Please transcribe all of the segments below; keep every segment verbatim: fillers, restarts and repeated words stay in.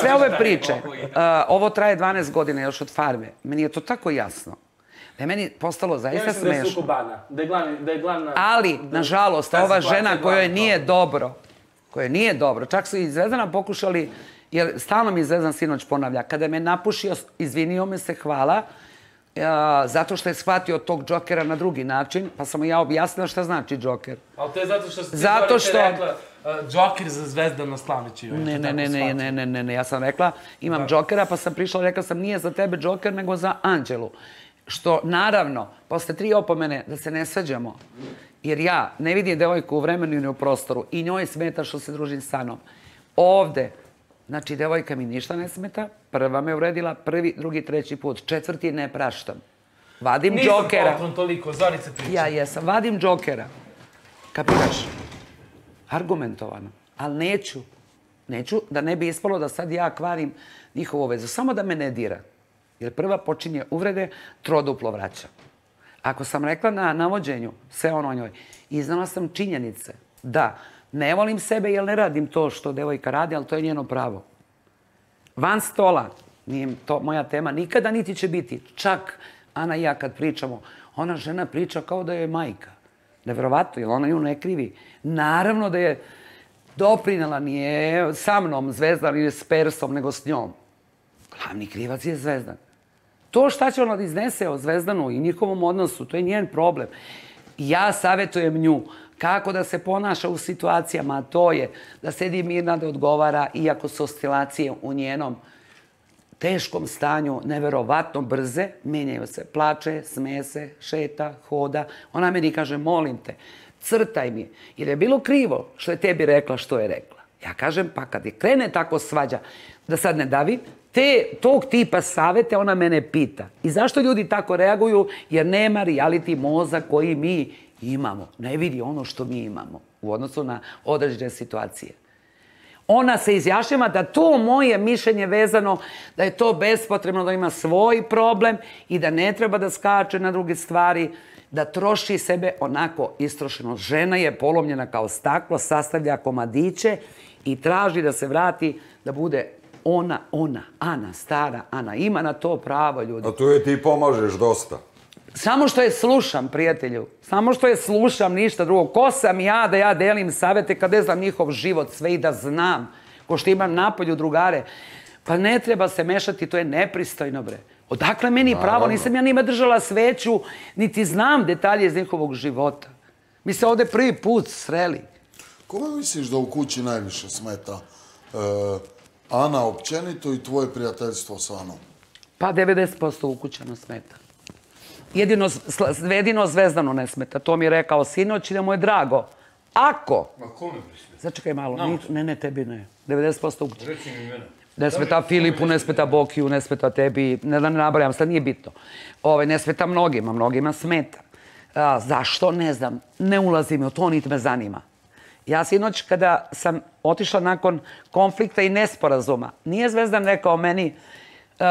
Sve ove priče, ovo traje dvanaest godina još od Farme. Meni je to tako jasno. Da je meni postalo zaista smešno. Ja mislim da je sukobana, da je glavna... Ali, nažalost, ova žena kojoj nije dobro, kojoj nije dobro, čak su i Zvezdana pokušali, jer stalno mi Zvezdan sinoć ponavlja, kada me napušio, izvinio me se, hvala, zato što je shvatio tog džokera na drugi način, pa sam mu ja objasnila šta znači džoker. Ali to je zato što ste rekla džoker za Zvezdana Slavića. Ne, ne, ne, ne, ne, ne, ja sam rekla imam džokera, pa sam prišla i rekla sam nije za tebe džoker, nego za Anđelu. Što, naravno, posle tri opomene da se ne svađamo, jer ja ne vidim devojku u vremenu i u prostoru i njoj smeta što se družim sa njom. Ovde, znači, devojka mi ništa ne smeta, prva me uvredila, prvi, drugi, treći put, četvrti ne praštam. Vadim džokera. Nisam poklon toliko, Zorica priča. Ja jesam, vadim džokera. Kapiraš? Argumentovano. Ali neću. Neću da ne bi ispalo da sad ja kvarim njihovu vezu. Samo da me ne dira. Jer prva počinje uvrede, troduplo vraća. Ako sam rekla na navođenju, sve ono o njoj, iznala sam činjenice da ne volim sebe jer ne radim to što devojka radi, ali to je njeno pravo. Van stola, nije to moja tema, nikada niti će biti. Čak Ana i ja kad pričamo, ona žena priča kao da je majka. Nevjerovatno, jer ona ju ne krivi. Naravno da je doprinela, nije sa mnom Zvezdan ili s Persom, nego s njom. Glavni krivac je Zvezdan. To šta će ona da iznese o Zvezdanu i njihovom odnosu, to je njen problem. Ja savjetujem nju kako da se ponaša u situacijama, a to je da sedi mirna, da odgovara, iako su oscilacije u njenom teškom stanju, neverovatno brze, menjaju se, plače, smeje se, šeta, hoda. Ona meni kaže, molim te, crtaj mi, jer je bilo krivo što je tebi rekla što je rekla. Ja kažem, pa kad je krene tako svađa, da sad ne davim, te tog tipa savete ona mene pita. I zašto ljudi tako reaguju? Jer nema reality moza koji mi imamo. Ne vidi ono što mi imamo u odnosu na određene situacije. Ona se izjašnjava da to moje mišljenje vezano, da je to bespotrebno, da ima svoj problem i da ne treba da skače na druge stvari, da troši sebe onako istrošeno. Žena je polomljena kao staklo, sastavlja komadiće i traži da se vrati, da bude ona, ona, Ana, stara Ana. Ima na to pravo, ljudi. A tu je ti pomažeš dosta. Samo što je slušam, prijatelju. Samo što je slušam, ništa drugo. Ko sam ja da ja delim savete kad ne znam njihov život, sve i da znam. Ko što imam napolju drugare. Pa ne treba se mešati, to je nepristojno, bre. Odakle meni pravo? Nisam ja njima držala sveću, niti znam detalje iz njihovog života. Mi se ovde prvi put sreli. Koga misliš da u kući najviše smeta? Ana općenito i tvoje prijateljstvo sa Anom? Pa devedeset posto ukućano smeta. Jedino Zvezdanu ne smeta. To mi je rekao sinoć i da mu je drago. Ako... Ma kome prismeta? Začekaj malo. Ne, ne, tebi ne. devedeset posto ukućano. Reći mi mene. Ne smeta Filipu, ne smeta Bokiju, ne smeta tebi. Ne da ne nabrajam, sad nije bitno. Ne smeta mnogima, mnogima smeta. Zašto? Ne znam. Ne ulazi mi u to, niti me zanima. Ja sinoć kada sam otišla nakon konflikta i nesporazuma, nije Zvezdan rekao meni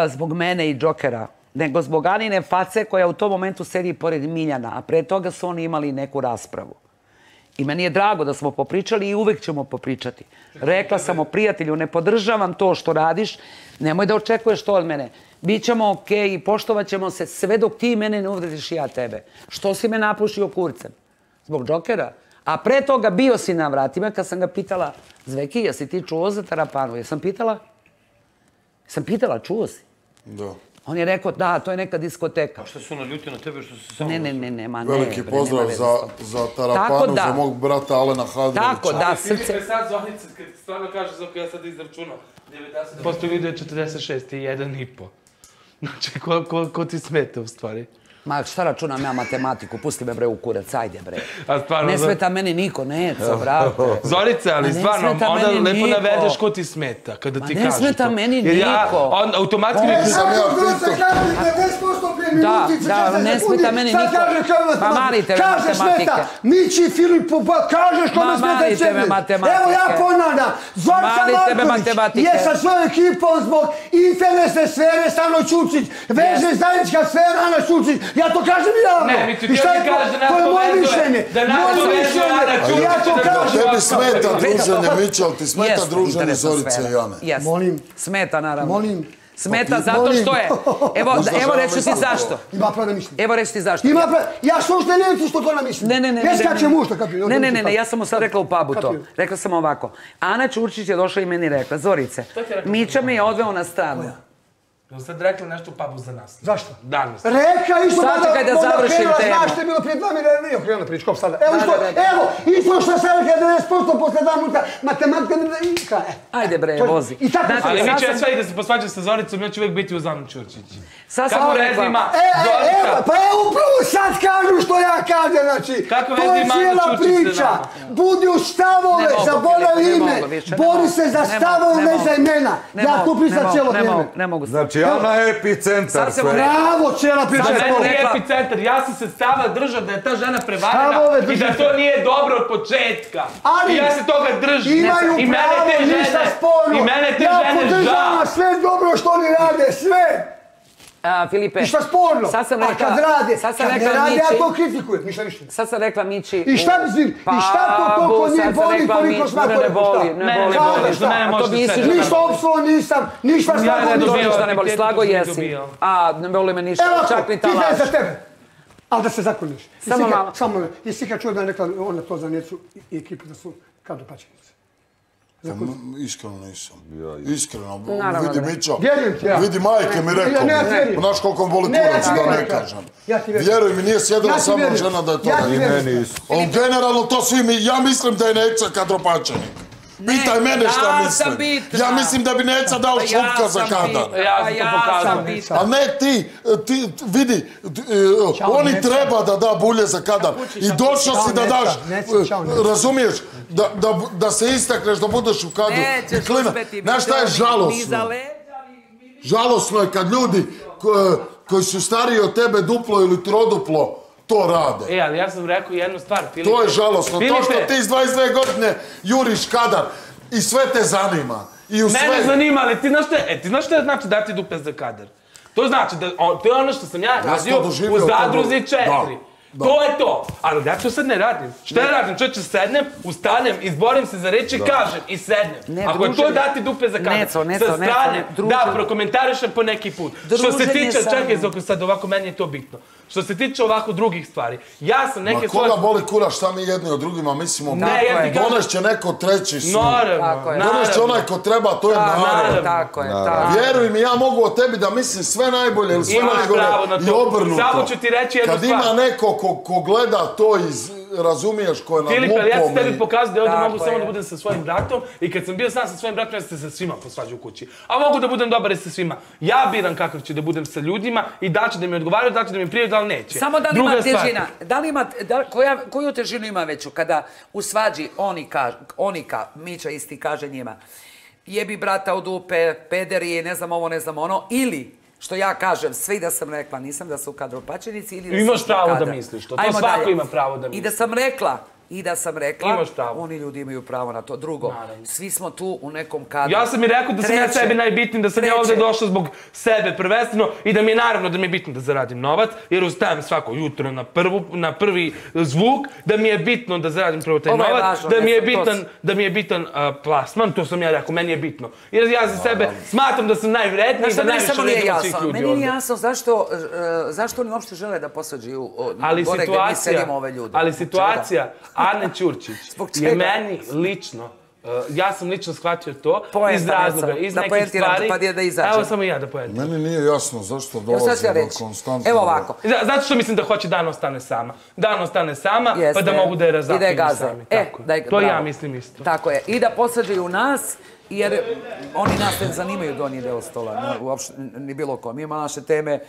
zbog mene i džokera, nego zbog Anine face koja u tom momentu sedi pored Miljana, a pre toga su oni imali neku raspravu. I meni je drago da smo popričali i uvek ćemo popričati. Rekla sam o prijatelju, ne podržavam to što radiš, nemoj da očekuješ to od mene. Bićemo okej i poštovat ćemo se sve dok ti mene ne uvrediš i ja tebe. Što si me napušio kurcem? Zbog džokera? A pre toga bio si na vratima kad sam ga pitala, Zveki, jesi ti čuo za Tarapanu? Jesam pitala? Jesam pitala, čuo si? Da. On je rekao, da, to je neka diskoteka. A što su naljutio na tebe, što se samo... Ne, ne, ne, nema, ne. Veliki pozdrav za Tarapanu, za mog brata Alena Hadrovića. Tako, da, srce... Filipe, sad Zvanica, kad stvarno kažeš, Zvaku, ja sad izračunam. Posto video je četrdeset šest i jedan i po. Znači, ko ti smeta u stvari? Ma šta računam ja matematiku, pusti me bre u kurac, ajde bre. Ne smeta meni niko, neco, brate. Zorica, ali stvarno, onda lepo navedeš ko ti smeta kada ti kažeš to. Ne smeta meni niko. Automatski mi... Da, da, ne smeta meni niko. Ma marite me matematike. Mići, Filipo, kažeš ko me smeta sebi. Evo ja ponavljam, Zorica Marković je sa svojom ekipom zbog interesne sfere Stano Ćučić, veže zajednička sfera Ana Ćučić, Ja to kažem javno. Ne, mi ti kažeš da to je moje mišljenje. Moje mišljenje. Ja to kažem. Tebi smeta druženje Mićal, ti smeta druženje Zorice i Jane. Molim. Smeta, naravno. Molim. Smeta zato što je. Evo reću ti zašto. Ima pravo da mišljenje. Evo reću ti zašto. Ima pravo. Ja što ušte nevicu što to na mišljenje. Ne, ne, ne. Ne skačem ušta. Ne, ne, ne. Ja sam mu sad rekla u pubu to. Rekla sam ovako. Ana Ćurčić je došla i meni rekla. Zorice, Mića me je odveo na stranu. Jel sad rekli nešto u pubu za nas? Zašto? Danas. Reka išto mada... Sad čekaj da završim temu. Znaš što je bilo prije dva milijana, nije okrenula prič, kop sada. Evo išto, evo, isto što se reka devedeset posto posle dva minuta, matematika ne da ikra. Ajde bre, vozi. Ali mi će sve i da se posvađa sa Zoricom, ja ću uvijek biti uz Anu Ćurčić. Kako vezi ima Zorica? Pa evo, upravo sad kažu što ja kažem, znači. To je cijela priča. Budi u stavove, zaboravi ime. Bori se za stavove, ne za imena. Ja tu pričam cijelo vrijeme. Ona je epicentar sve. Bravo, čela priča. Za mene je epicentar. Ja sam se stava držao da je ta žena prevarena i da to nije dobro od početka. I ja se toga držim. I mene te žene žao. Ja podržavam sve dobro što oni rade. Sve. Filipe, sad sam rekla... A kad rade, kad ne rade, ja to kritikujem. Ništa, ništa. Sad sam rekla Mići... I šta mislim? I šta to toliko nije boli, koliko sva koliko šta? Ne boli, ne boli. Kao da šta? Ništa opsuo nisam, ništa slago nisam. Slago jesi, a ne boli me ništa. Evo, ti znaš za tebe. Ali da se zakoniš. Samo malo. Samo malo. Jesi kad čuo da je rekla ona to za njecu i ekipu da su kao dopačenice. Iskreno nisam. Iskreno. Vidi Mića, vidi majke mi rekao mi. Znaš koliko mi boli kurac da ne kažem. Vjeruj mi, nije sjedila samo žena da je to rekao. Generalno to svi mi, ja mislim da je Neca kadropačenik. Pitaj mene šta mislim. Ja mislim da bi Neca dao šupka za kada. Ja sam bitan. A ne ti, vidi, oni treba da da bulje za kada. I došao si da daš, razumiješ? Da se istakneš, da budeš u kadu. Nećeš uspeti. Znaš šta je žalosno? Žalosno je kad ljudi koji su stariji od tebe duplo ili troduplo to rade. E, ali ja sam rekao jednu stvar, Filipe. To je žalosno. To što ti iz dvadeset dve godine juriš kadar i sve te zanima. Mene zanima, ali ti znaš što znači dati dupe za kadar? To znači, to je ono što sam ja radio u Zadruzi četiri. To je to. Ali ja to sad ne radim. Šta ja radim? Čovječe, sednem, ustanem, izborim se za reči, kažem i sednem. Ako je to dati dupe za kadar, sa strane, da, prokomentarišem po neki put. Što se tiče, čekaj, sad ovako, meni je to bitno. Što se tiče ovako drugih stvari, ja sam neke... Ma koga boli kura šta mi jedni od drugima mislimo? Donešće neko treći su. Donešće onaj ko treba, to je narod. Vjeruj mi, ja mogu o tebi da mislim sve najbolje ili sve najgore i obrnuto. Samo ću ti reći jednu stvar. Kad ima neko ko gleda to iz... razumiješ ko je na mupom. Filipe, ja sam tebi pokazao da ovdje mogu samo da budem sa svojim bratom i kad sam bio sam sa svojim bratom, ja sam se sa svima posvađao u kući. A mogu da budem dobar i sa svima. Ja biram kakav ću da budem sa ljudima i da će da mi odgovaraju, da će da mi prijaju, da li neće. Samo da li ima težina? Da li ima, koju težinu ima veću kada u svađi onika, Mića isti kaže njima, jebi brata u dupe, peder je, ne znam ovo, ne znam ono, ili što ja kažem, sve i da sam rekla, nisam da su kadropačenici ili da sam... Imaš pravo da misliš to, to svako ima pravo da misliš. I da sam rekla, i da sam rekla, oni ljudi imaju pravo na to. Drugo, svi smo tu u nekom kadru. Ja sam i rekao da sam ja sebi najbitniji, da sam ja ovdje došla zbog sebe prvenstveno i da mi je naravno da mi je bitno da zaradim novac, jer ustajem svako jutro na prvi zvuk, da mi je bitno da zaradim prvo taj novac, da mi je bitan plasman, to sam ja rekao, meni je bitno. Jer ja za sebe smatram da sam najvredniji i da najviše vredim od svih ljudi ovdje. Meni nije jasno zašto oni uopšte žele da posvađaju gore gdje mi sedimo ove ljude. Ali situacija... Ana Ćurčić je meni lično, ja sam lično shvatio to iz razloga, iz nekih stvari. Evo samo i ja da pojedinam. Meni nije jasno zašto dolazi do konstantno... Evo ovako. Zato što mislim da hoće da Ana ostane sama. Da Ana ostane sama, pa da mogu da je razapinu sami. To ja mislim isto. Tako je. I da posvađaju nas, jer oni nas ne zanimaju donji deo stola. Uopšte, ni bilo ko. Mi imamo naše teme.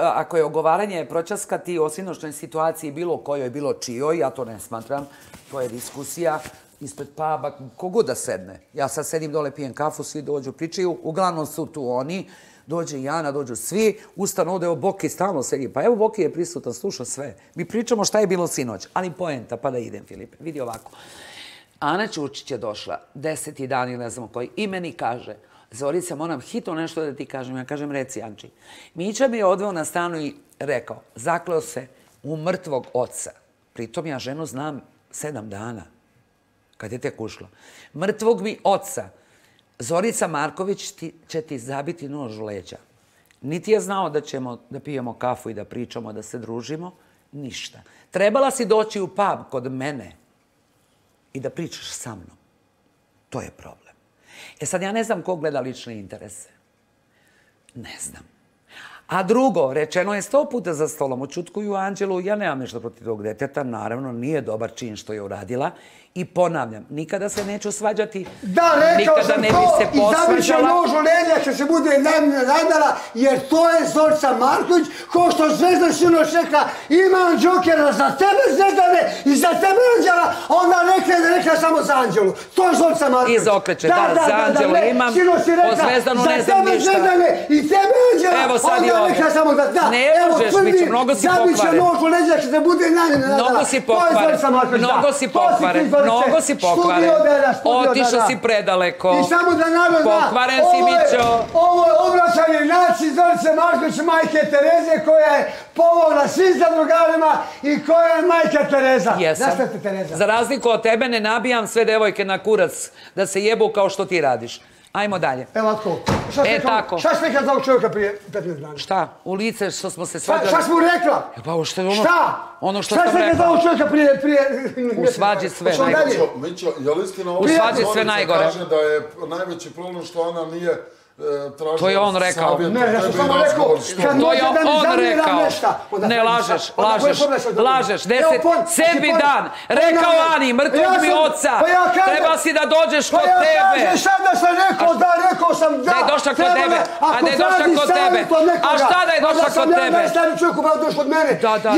Ako je ogovaranje proćaskati o sinočnoj situaciji bilo kojoj, bilo čijoj, ja to ne smatram, to je diskusija ispred puba, kogod da sedne. Ja sad sedim dole, pijem kafu, svi dođu, pričaju, uglavnom su tu oni, dođe i Ana, dođu svi, ustan odeo Boki, stalno sedi, pa evo Boki je prisutan, sluša sve. Mi pričamo šta je bilo sinoć, ali poenta, pa da idem, Filipe, vidi ovako. Ana Ćurčić je došla, deseti dan ili ne znam koji, i meni kaže, Zorica, moram hitno nešto da ti kažem. Ja kažem, reci, Anđi. Mića mi je odveo na stanu i rekao, zakleo se u mrtvog oca. Pritom ja ženu znam sedam dana, kad je tek ušla. Mrtvog mi oca. Zorica Marković će ti zabiti nož u leđa. Niti je znao da ćemo da pijemo kafu i da pričamo, da se družimo. Ništa. Trebala si doći u pub kod mene i da pričaš sa mnom. To je problem. E sad, ja ne znam ko gleda lične interese. Ne znam. A drugo, rečeno je sto puta za stolom, oćutkuju Anđelu, ja nemam nešto protiv tog deteta, naravno nije dobar čin što je uradila. I ponavljam, nikada se neću svađati, nikada sam ne bi se posvađala. Da, rekao sam to i završa nož u leđa što se bude nadala, jer to je Zorica Marković, ko što Zvezda sinoć rekla, imam džokera za tebe Zvezdane i za tebe Anđela, onda rekla je da rekla samo za Anđelu. To je Zorica Marković. I zaokreće, da, za Anđelu imam, o Zvezdanu ne znam ništa. Za tebe Zvezdane i tebe Anđela, onda rekla samo da da. Ne možeš biti, mnogo si pokvaren. Završa nož u leđa što se bude nadala, to je Zorica Mnogo si pokvaren, otišao si predaleko, pokvaren si Mićo. Ovo je obraćanje naciji Zorice Marković, majke Tereze, koja je polovna svim zadrugarima i koja je majka Tereza. Jesam. Za razliku od tebe ne nabijam sve devojke na kurac da se jebu kao što ti radiš. Ajmo dalje. Evo, tako. E, tako. Šta ste nekad znao čovjeka prije petnaest dana? Šta? U lice što smo se svađali... Šta smo rekla? Pa, ovo što je ono... Šta? Ono što sam rekla. Šta ste nekad znao čovjeka prije... U svađi sve najgore. Mićo, je li istina ovo... U svađi sve najgore. Kaže da je najveći problem što ona nije... To je on rekao. Ne, ja sam samo rekao. To je on rekao. Ne, lažeš, lažeš, lažeš. Deset, sedmi dan. Rekao Ani, mrtvog mi oca. Treba si da dođeš kod tebe. Pa ja kažem sad da sam rekao da, rekao sam da. Da je došla kod tebe. A da je došla kod tebe. A šta da je došla kod tebe? Da sam ja najstariji pa došla kod mene.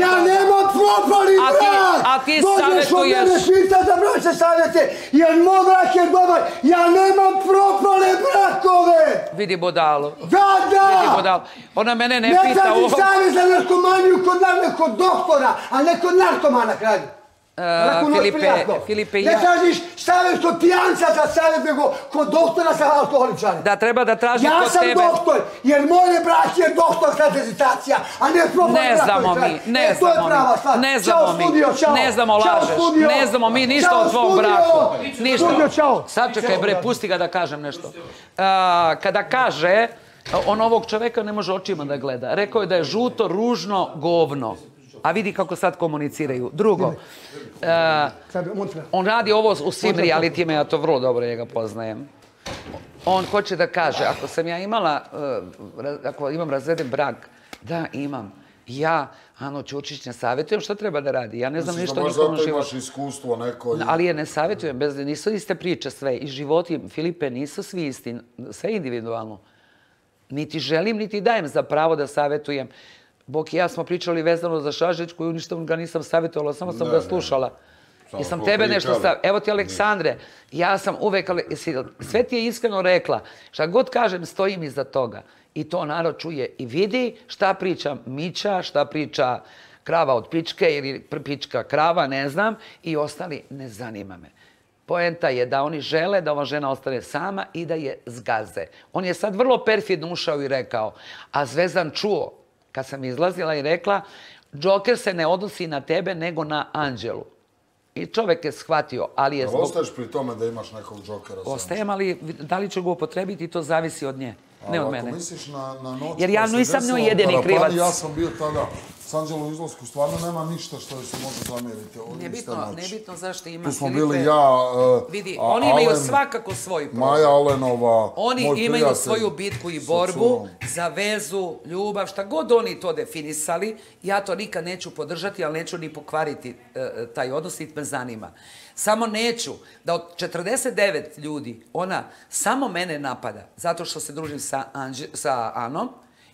Ja nemam propali brak. A ti savjetuješ. Dođeš od mene pita da braće savjete. Jer moj brak je dobar. Ja nemam propale brakove. Vidi budalo. Da, da! Ona mene ne pita... Ne daj ti savjet za narkomaniju kod nekog doktora, a ne kod narkomana kralju. Filipe, ja... Ne tražiš savjet kod pijanca za savjet, nego kod doktora sa alkoholičanom. Da, treba da traži kod tebe. Ja sam doktor, jer moj brat je doktorska hesitacija, a ne problem brat. Ne znamo mi, ne znamo mi. Ne znamo mi, ne znamo lažeš. Ne znamo mi ništa o tvom braku. Ništa. Sad čekaj bre, pusti ga da kažem nešto. Kada kaže, on ovog čoveka ne može očima da gleda. Rekao je da je žuto, ružno, govno. A vidi kako sad komuniciraju. Drugo, on radi ovo u svim realitijima, ja to vrlo dobro njega poznajem. On hoće da kaže, ako sam ja imala, ako imam razveden brak, da imam, ja, Ano Ćurčić, ne savjetujem šta treba da radi. Ja ne znam ništa o njihovom životu. Imaš iskustvo neko... Ali je ne savjetujem, nisu iste priče sve. I životi, Filipe, nisu svi isti, sve individualno. Niti želim, niti dajem za pravo da savjetujem. Bok i ja smo pričali vezano za Šažić, koju ništa ga nisam savjetovala, samo sam ga slušala. I sam tebe nešto savjetovala. Evo ti, Aleksandre, ja sam uvek... Sve ti je iskreno rekla. Šta god kažem, stojim iza toga. I to narod čuje i vidi šta priča Mića, šta priča krava od pičke ili pička krava, ne znam. I ostali ne zanima me. Poenta je da oni žele da ova žena ostane sama i da je zgaze. On je sad vrlo perfidno ušao i rekao, a Zvezdan čuo, kad sam izlazila i rekla, Džoker se ne odnosi na tebe nego na Anđelu. I čovek je shvatio, ali je zbog... Ostaješ pri tome da imaš nekog Džokera? Ostajem, ali da li ću ga upotrebiti, to zavisi od nje, ne od mene. Ako misliš na noć... Jer ja nisam njoj jedini krivac. Ja sam bio tada s Anđelom u izlasku, stvarno nema ništa što joj se može zamjeriti. Nebitno zašto ima... Tu smo bili ja, Alen... Oni imaju svakako svoj problem. Maja Alenova... Oni imaju svoju bitku i borbu za vezu, ljubav, šta god oni to definisali. Ja to nikad neću podržati, ali neću ni pokvariti taj odnos, niti me zanima. Samo neću da od četrdeset devet ljudi ona samo mene napada zato što se družim sa Anom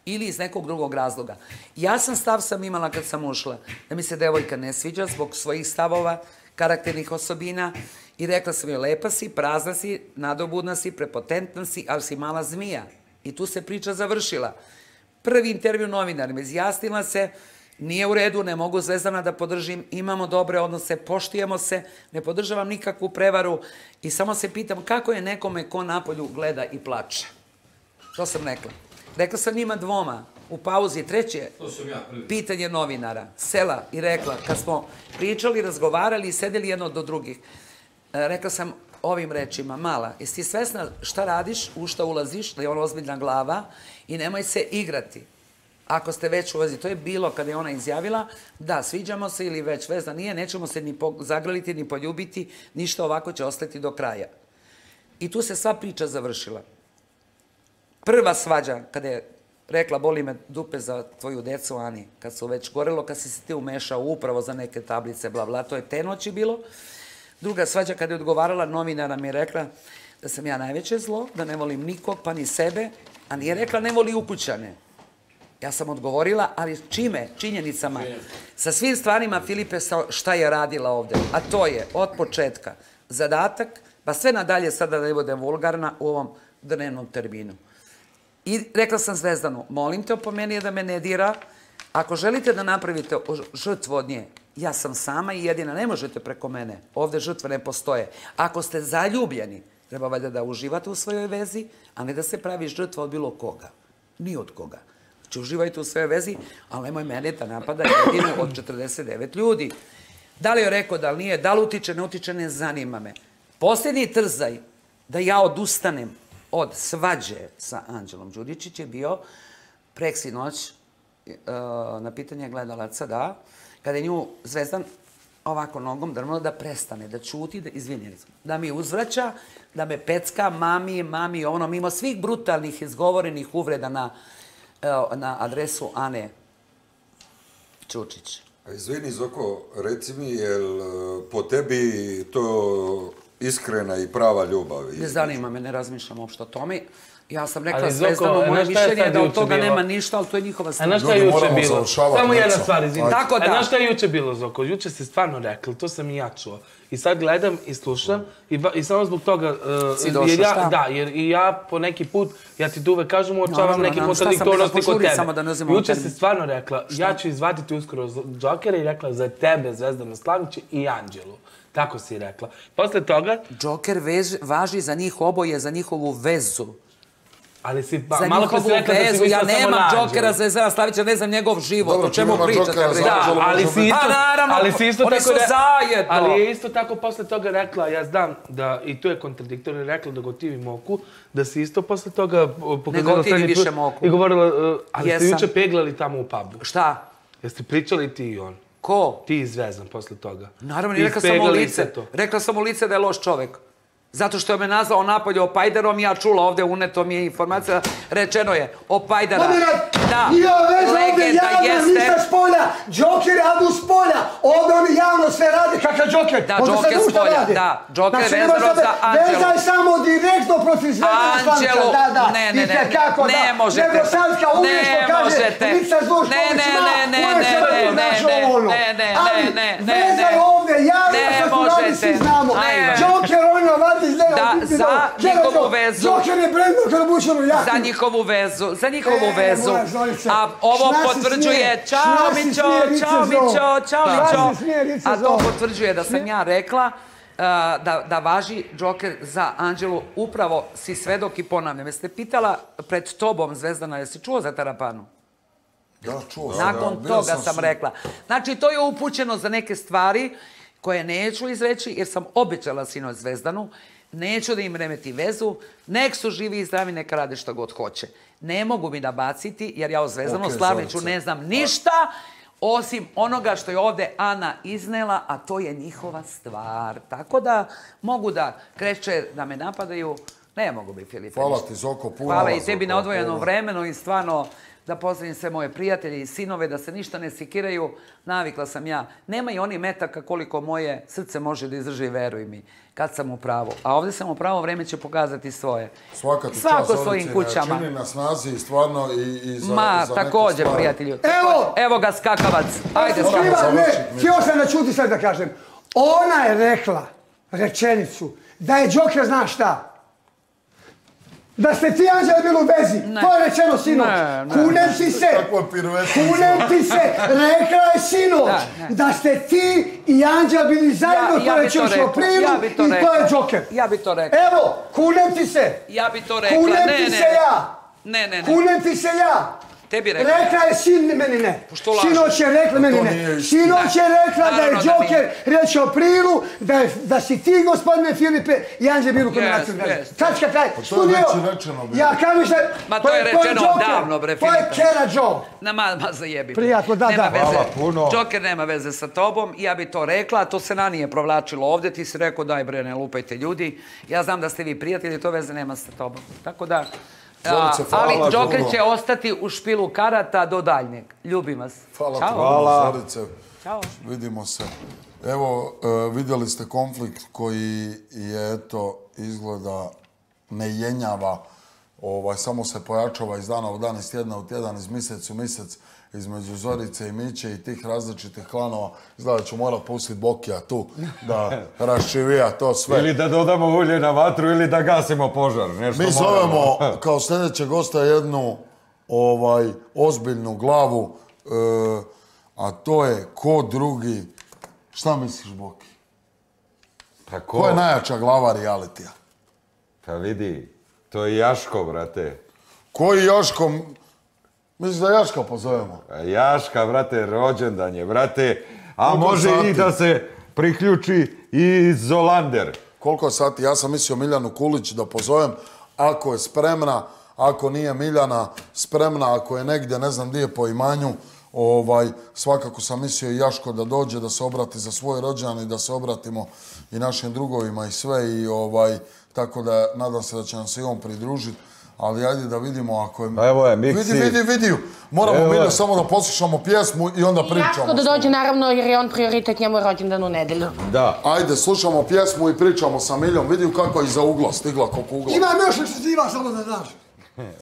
ili iz nekog drugog razloga. Ja sam stav sam imala kad sam ušla da mi se devojka ne sviđa zbog svojih stavova, karakternih osobina i rekla sam joj lepa si, prazna si, nadobudna si, prepotentna si, ali si mala zmija. I tu se priča završila. Prvi intervju novinarima izjasnila se nije u redu, ne mogu Zvezdana da podržim, imamo dobre odnose, poštujemo se, ne podržavam nikakvu prevaru i samo se pitam kako je nekome ko napolju gleda i plače. To sam rekla. Rekla sam njima dvoma, u pauzi, treće pitanje novinara, sela i rekla, kad smo pričali, razgovarali i sedeli jedno do drugih, rekla sam ovim rečima, mala, jesi ti svesna šta radiš, u šta ulaziš, da je ona ozbiljna glava i nemoj se igrati. Ako ste već u vezi, to je bilo kada je ona izjavila, da, sviđamo se ili već veza nije, nećemo se ni zagrliti, ni poljubiti, ništa ovako će ostati do kraja. I tu se sva priča završila. Prva svađa, kada je rekla, boli me dupe za tvoju decu, Ani, kad su već gorelo, kad si se ti umešao upravo za neke tablice, bla, bla, to je te noći bilo. Druga svađa, kada je odgovarala, novinara mi je rekla da sam ja najveće zlo, da ne volim nikog, pa ni sebe, a nije rekla ne voli ukućane. Ja sam odgovorila, ali čime? Činjenicama. Sa svim stvarima Filipe šta je radila ovde, a to je od početka zadatak, pa sve nadalje sada da ne budem vulgarna u ovom dnevnom terminu. I rekla sam Zvezdanu, molim te opomeni da me ne dira, ako želite da napravite žrtvu od nje, ja sam sama i jedina, ne možete preko mene, ovde žrtve ne postoje. Ako ste zaljubljeni, treba valjda da uživate u svojoj vezi, a ne da se pravi žrtva od bilo koga, ni od koga. Znači, uživajte u svojoj vezi, ali nemoj mene da napada jedinu od četrdeset devet ljudi. Da li je rekao, da li nije, da li utiče, ne utiče, ne zanima me. Posljednji trzaj da ja odustanem od svađe sa Anđelom Đuričić je bio preksinoć na pitanje gledalaca, da, kada je nju Zvezdan ovako nogom drmala da prestane, da ćuti, da izvinjeni, da mi uzvraća, da me pecka, mami, mami, ono, mimo svih brutalnih izgovorenih uvreda na adresu Ane Đuričić. Izvini, Zoko, reci mi, je li po tebi to iskrena i prava ljubav? Ne zanima me, ne razmišljam uopšte o tome. Ja sam rekla Zvezdanu, moje mišljenje je da od toga nema ništa, ali to je njihova stvar. Ljudi, moramo završavati. Samo jedna stvar, izvini. A znaš šta je juče bilo, Zoko? Juče se stvarno rekla, to sam i ja čuo. I sad gledam i slušam i samo zbog toga... Si došla, šta? Da, jer i ja po neki put, ja ti tu uvek kažem, uočavam neke kontradiktornosti kod tebe. Juče se stvarno rekla, ja ću izvaditi uskoro Džokera i rekla za tebe, Zvezdana Slavić i Anđelu. Tako si rekla. Posle toga... Džoker važi za njih oboje, za njihovu vezu. Ali si... Za njihovu vezu. Ja nemam Džokera, Zvezdana Slavića, ne znam njegov život. O čemu pričate? Da, ali si isto tako... Oni su zajedno. Ali je isto tako posle toga rekla, ja znam da... I tu je kontradiktorno rekla da gotivi moku, da si isto posle toga... Ne gotivi više moku. I govorila... Ali ste juče peglali tamo u pubu. Šta? Jeste pričali ti i on. Ko? Ti izvezan posle toga. Naravno, rekla sam u lice. Rekla sam u lice da je loš čovek. Zato što je me nazvao napolje opajderom, ja čula ovde, uneto mi je informacija, rečeno je, opajdera. Da, legenda jeste... Lista s polja, Džoker radu s polja, ovde oni javno sve rade, kakav Džoker, onda se dušta rade. Da, Džoker je vezano za Anđelu. Vezaj samo direktno protiv Zvezdana Slavića, da, da, i te kako, da. Ne možete, ne možete, ne, ne, ne, ne, ne, ne, ne, ne, ne, vezaj ovde, javno se tu radi, svi znamo. Džoker, oni ovdje, za njihovu vezu. Za njihovu vezu. Za njihovu vezu. A ovo potvrđuje čao Mićo, čao Mićo, čao Mićo. A to potvrđuje da sam ja rekla da važi Džoker za Anđelu. Upravo si svedok i ponavljam. Jeste pitala pred tobom, Zvezdana, jesi čuo za Tarapanu? Da, čuo. Nakon toga sam rekla. Znači, to je upućeno za neke stvari koje neću izreći, jer sam obećala sinoć Zvezdanu, neću da im remeti vezu, nek su živi i zdravi, neka rade što god hoće. Ne mogu mi nabaciti, jer ja o Zvezdanu Slaviću ne znam ništa, osim onoga što je ovde Ana iznela, a to je njihova stvar. Tako da mogu da kreće, da me napadaju, ne mogu bi, Filipe. Hvala ti, Zoko, puno. Hvala i tebi na odvojeno vremenu i stvarno... da pozdravim sve moje prijatelje i sinove, da se ništa ne sikiraju, navikla sam ja. Nema i oni metaka koliko moje srce može da izdrži, veruj mi, kad sam u pravu. A ovdje sam u pravo, vreme će pokazati svoje. Svako svojim kućama. Čini nas nazi i stvarno i za... Ma, također, prijatelju. Evo! Evo ga skakavac. Ajde, skakavac. Htio sam da čuti sve da kažem. Ona je rekla rečenicu da je Džoker zna šta. Da ste ti, Anđela, bili u vezi. To je rečeno sinoć. Kunem ti se. Kunem ti se. Rekla je sinoć. Da ste ti i Anđela bili zajedno. To je rečeno što primi. I to je Džoker. Ja bi to rekla. Evo, kunem ti se. Ja bi to rekla. Kunem ti se ja. Ne, ne, ne. Kunem ti se ja. Tebi rekla. Rekla je sin meni ne. Sinoć je rekla meni ne. Sinoć je rekla da je Joker reći o Prilu, da si ti, gospodine Filipe, i Anđe Biru kod nacionalno gledali. Tačka kraj. Studio. Ja kam šta... Ma to je rečeno davno, bre, Filipe. To je kera Joe. Na ma zajebi. Prijatno, da, da. Hvala puno. Joker nema veze sa tobom. Ja bi to rekla, to se na nije provlačilo ovdje. Ti si rekao, daj bre, ne lupajte ljudi. Ja znam da ste vi prijatelji, to veze nema sa tobom. Tako da... Ali Joker će ostati u špilu karata do daljnjeg. Ljubim vas. Hvala, Zorice. Vidimo se. Evo, vidjeli ste konflikt koji je, eto, izgleda ne jenjava. Samo se pojačava iz dana u dan, iz tjedna u tjedan, iz mjesec u mjesec, između Zorice i Miće i tih različitih klanova. Izgleda da ću morati pustiti Bokija tu da raščivija to sve. Ili da dodamo ulje na vatru ili da gasimo požar. Mi zovemo kao sljedećeg gosta jednu ozbiljnu glavu, a to je ko drugi. Šta misliš, Boki? Ko je najjača glava realitija? Pa vidi, to je Jaško, brate. Koji Jaško... Misliš da Jaška pozovemo? Jaška, brate, rođendan je, brate. A može i da se priključi i Zolander. Koliko sati? Ja sam mislio Miljanu Kulić da pozovem. Ako je spremna, ako nije Miljana spremna, ako je negdje, ne znam gdje je po imanju, svakako sam mislio i Jaško da dođe, da se obrati za svoj rođendan i da se obratimo i našim drugovima i sve. Tako da nadam se da će nam se i on pridružiti. Ali ajde da vidimo ako je... Evo je, miksi. Vidi, vidi, vidi. Moramo Milju samo da poslušamo pjesmu i onda pričamo. I Jaško da dođe, naravno, jer je on prioritet, njemu je rođendan u nedelju. Da. Ajde, slušamo pjesmu i pričamo sa Miljom. Vidi kako je iza ugla stigla, koliko ugla. Imam još ekskluziva, samo da znaš.